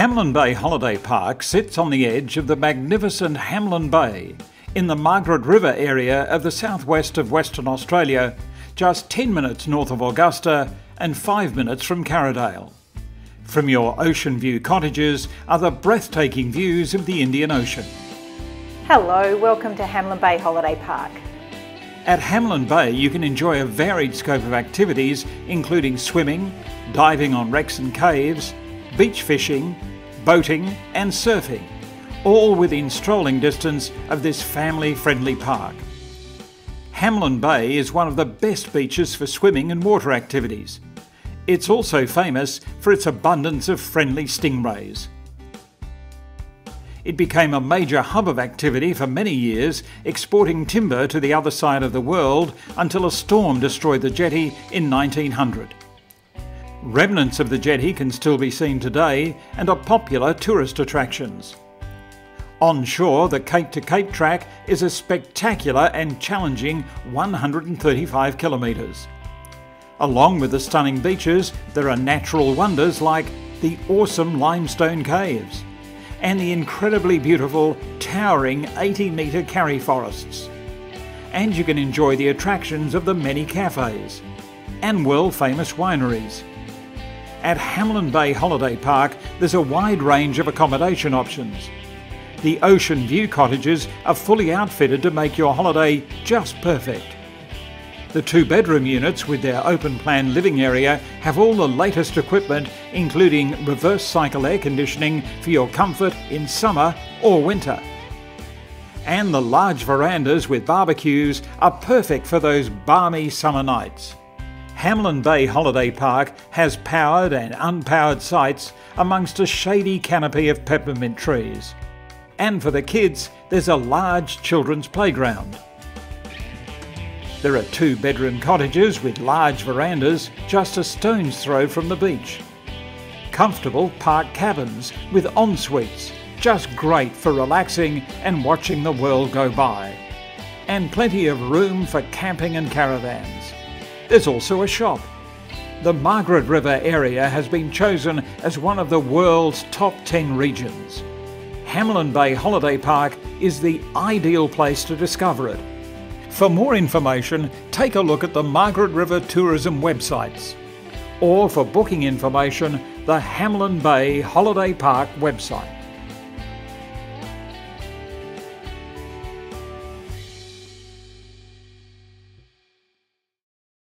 Hamelin Bay Holiday Park sits on the edge of the magnificent Hamelin Bay in the Margaret River area of the southwest of Western Australia, just 10 minutes north of Augusta and 5 minutes from Karridale. From your ocean view cottages are the breathtaking views of the Indian Ocean. Hello, welcome to Hamelin Bay Holiday Park. At Hamelin Bay you can enjoy a varied scope of activities including swimming, diving on wrecks and caves, beach fishing, boating and surfing, all within strolling distance of this family-friendly park. Hamelin Bay is one of the best beaches for swimming and water activities. It's also famous for its abundance of friendly stingrays. It became a major hub of activity for many years, exporting timber to the other side of the world until a storm destroyed the jetty in 1900. Remnants of the jetty can still be seen today and are popular tourist attractions. Onshore, the Cape to Cape track is a spectacular and challenging 135 kilometres. Along with the stunning beaches, there are natural wonders like the awesome limestone caves and the incredibly beautiful towering 80-metre karri forests. And you can enjoy the attractions of the many cafes and world-famous wineries. At Hamelin Bay Holiday Park, there's a wide range of accommodation options. The ocean view cottages are fully outfitted to make your holiday just perfect. The two-bedroom units with their open-plan living area have all the latest equipment, including reverse cycle air conditioning for your comfort in summer or winter. And the large verandas with barbecues are perfect for those balmy summer nights. Hamelin Bay Holiday Park has powered and unpowered sites amongst a shady canopy of peppermint trees. And for the kids, there's a large children's playground. There are two-bedroom cottages with large verandas just a stone's throw from the beach. Comfortable park cabins with en-suites, just great for relaxing and watching the world go by. And plenty of room for camping and caravans. There's also a shop. The Margaret River area has been chosen as one of the world's top 10 regions. Hamelin Bay Holiday Park is the ideal place to discover it. For more information, take a look at the Margaret River tourism websites, or for booking information, the Hamelin Bay Holiday Park website.